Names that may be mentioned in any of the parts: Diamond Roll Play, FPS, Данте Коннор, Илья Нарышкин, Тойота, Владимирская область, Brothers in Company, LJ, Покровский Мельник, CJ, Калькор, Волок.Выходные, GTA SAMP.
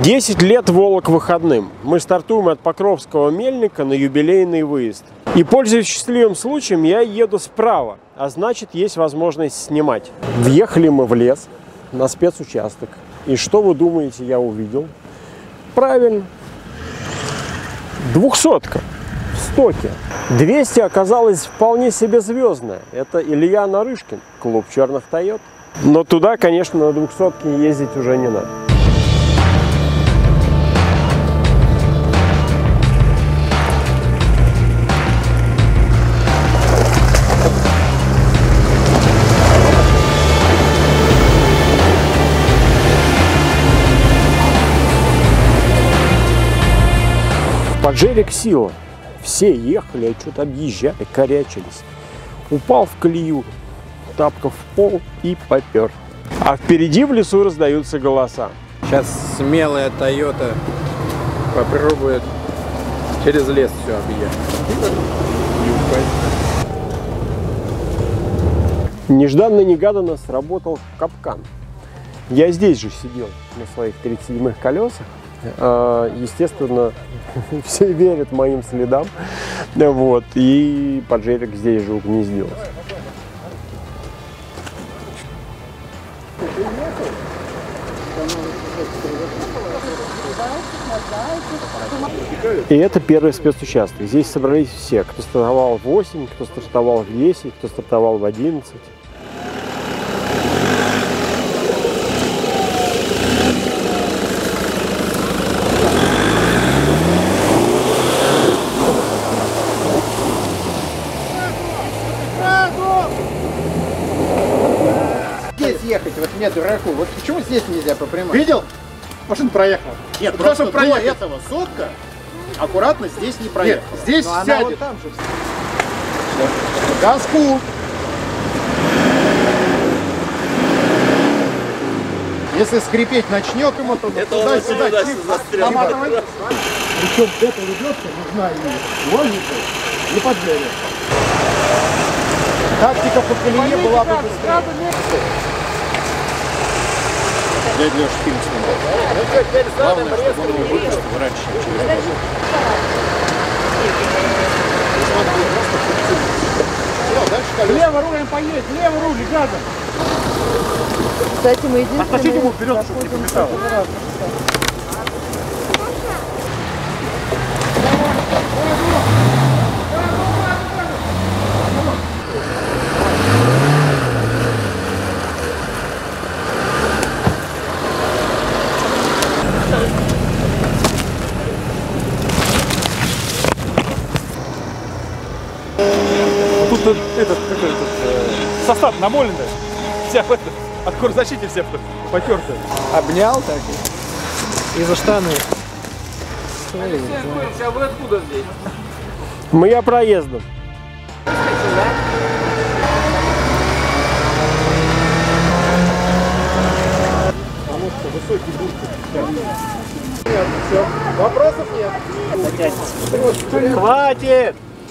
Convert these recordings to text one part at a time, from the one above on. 10 лет «Волок» выходным. Мы стартуем от Покровского Мельника на юбилейный выезд. И, пользуясь счастливым случаем, я еду справа, а значит, есть возможность снимать. Въехали мы в лес, на спецучасток. И что вы думаете, я увидел? Правильно, 200-ка в стоке. 200 оказалось вполне себе звездная. Это Илья Нарышкин, клуб черных «Тойот». Но туда, конечно, на 200-ке ездить уже не надо. Поджерик сила. Все ехали, а что-то объезжали, корячились. Упал в колею, тапка в пол и попер. А впереди в лесу раздаются голоса. Сейчас смелая «Тойота» попробует через лес все объехать. Нежданно-негаданно сработал капкан. Я здесь же сидел на своих 37-х колесах. Естественно, все верят моим следам. Вот. И поджерик здесь же угнездился. И это первый спецучасток. Здесь собрались все, кто стартовал в 8, кто стартовал в 10, кто стартовал в 11. Ехать вот мне, дураку, вот почему здесь нельзя по прямой? Видел? Машина проехала. Нет, вот просто до этого сотка аккуратно здесь не проехала. Нет, здесь но сядет. Она вот там же. Газку. Если скрипеть начнет ему, то туда-сюда. Причем эта лебедка нужна и логика, и поджерик. Тактика по колее была бы быстрее. Я для шпиль снимал. Главное, чтобы он не выпустил раньше, чем через год. Лево рулем поедет, лево руль, газом. Кстати, мы единственные... Отпустите его вперед, чтобы не помешало. Тут этот состав намолен, вся в этом, от корзащиты все потерты. Обнял так и за штаны. Алексей, а вы откуда здесь? Мы я проездом. Потому что высокий дух. Нет, все, вопросов нет. Хватит!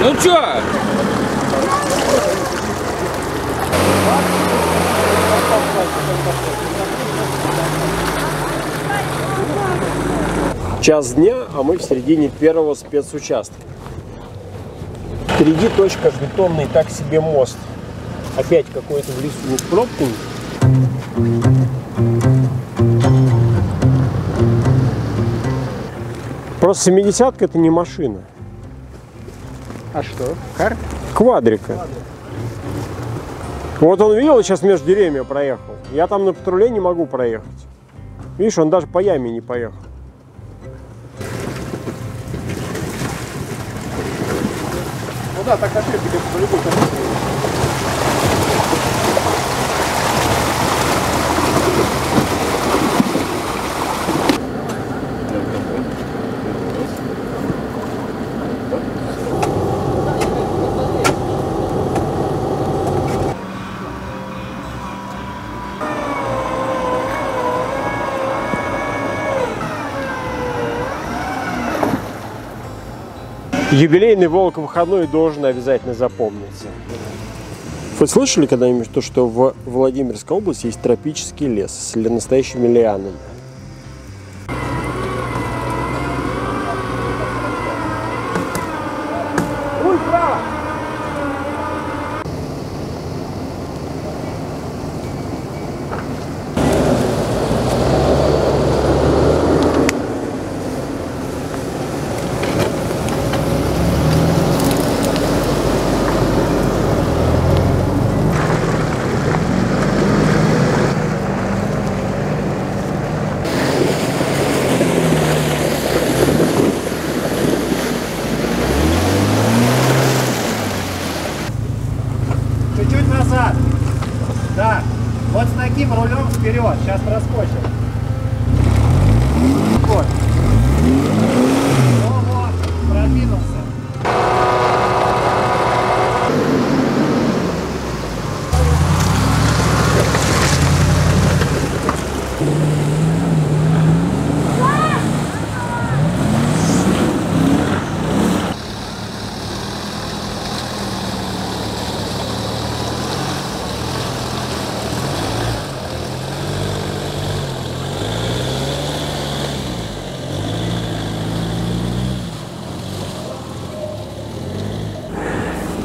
Ну чё? Час дня, а мы в середине первого спецучастка. Впереди точка с бетонной, так себе мост. Опять какой-то в лесу пробку. Просто 70-ка это не машина. А что? Кар? Квадрика. Вот он видел, сейчас между деревьями проехал. Я там на патруле не могу проехать. Видишь, он даже по яме не поехал. Ну да, так ошибки по любой конструкции. Юбилейный волк выходной должен обязательно запомниться. Вы слышали когда-нибудь то, что в Владимирской области есть тропический лес с настоящими лианами? Сейчас проскочим. Вот. Ого, продвинулся.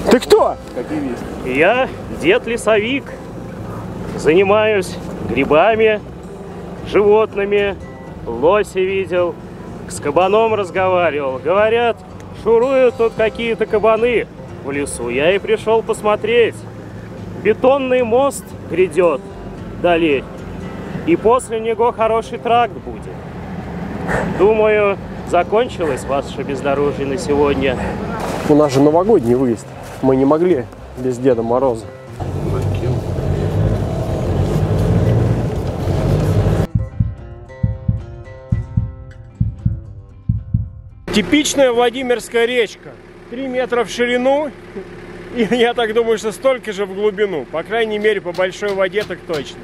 Ты кто? Я дед-лесовик. Занимаюсь грибами, животными. Лоси видел, с кабаном разговаривал. Говорят, шуруют тут какие-то кабаны в лесу. Я и пришел посмотреть. Бетонный мост грядет вдали. И после него хороший тракт будет. Думаю, закончилось ваше бездорожье на сегодня. У нас же новогодний выезд. Мы не могли без Деда Мороза. Типичная Владимирская речка. 3 метра в ширину. И я так думаю, что столько же в глубину. По крайней мере, по большой воде так точно.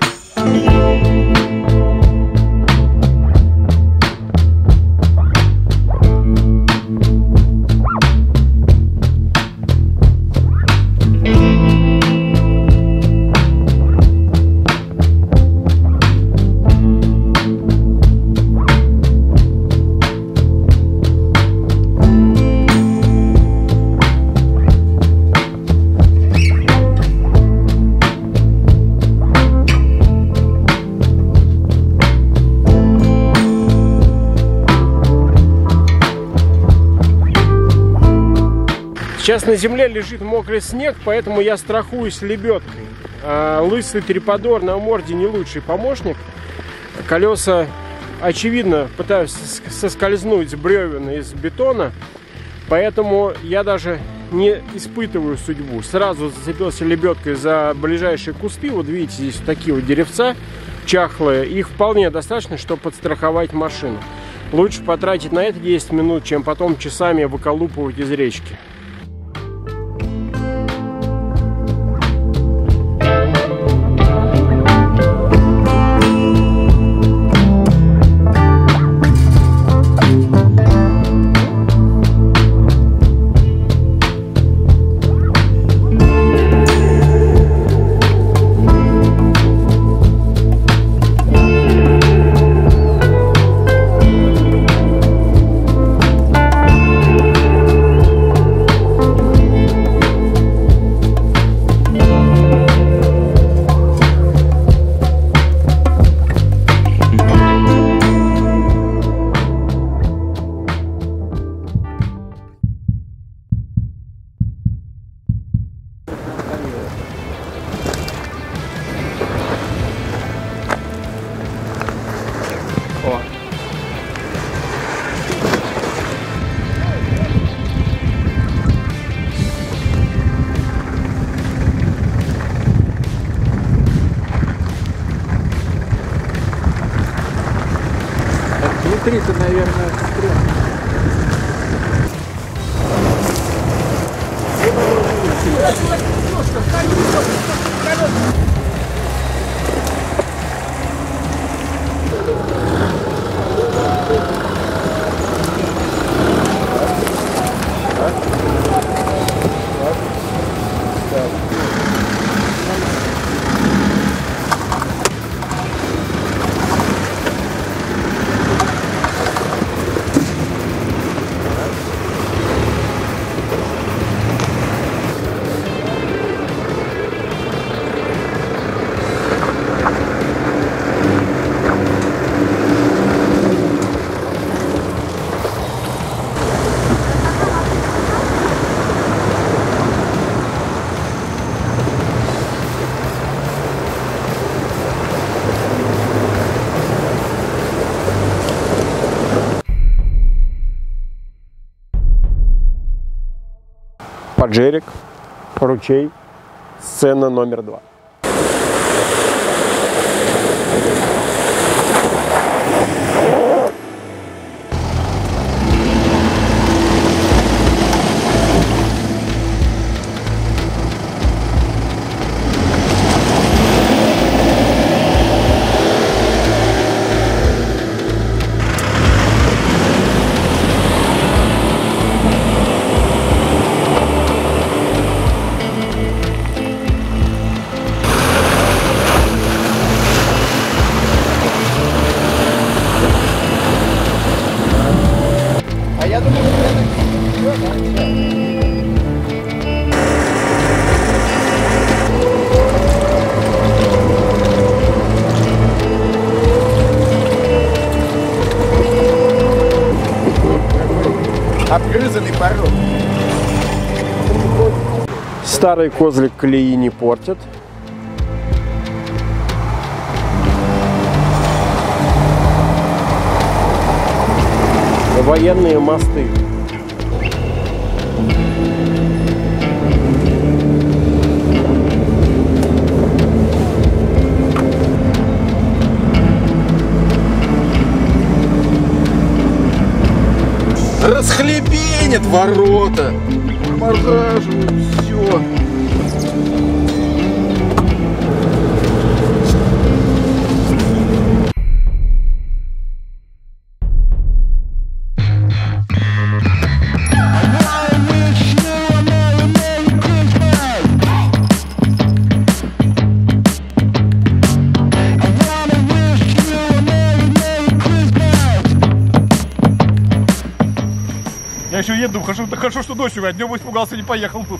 Сейчас на земле лежит мокрый снег, поэтому я страхуюсь лебедкой. Лысый триподор на морде не лучший помощник. Колеса, очевидно, пытаются соскользнуть с бревен из бетона, поэтому я даже не испытываю судьбу. Сразу зацепился лебедкой за ближайшие кусты. Вот видите, здесь вот такие вот деревца чахлые. Их вполне достаточно, чтобы подстраховать машину. Лучше потратить на это 10 минут, чем потом часами выколупывать из речки. 3-то, наверное, стрел. Поджерик, ручей, сцена номер 2. Обгрызанный порог. Старый козлик колеи не портит. Военные мосты. Расхлебенят ворота, промораживают все. Я еще еду, хорошо, что ночью, а днем испугался, не поехал тут.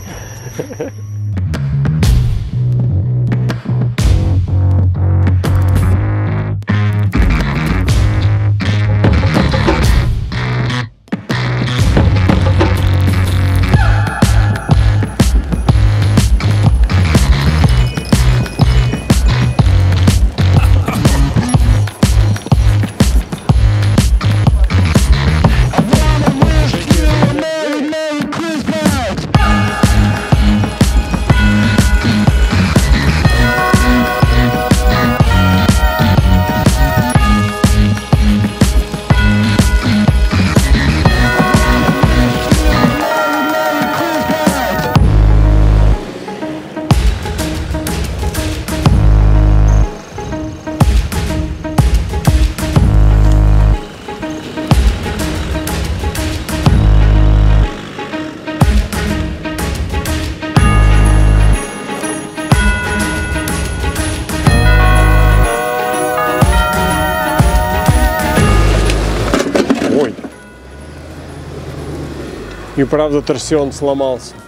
И правда, торсион сломался.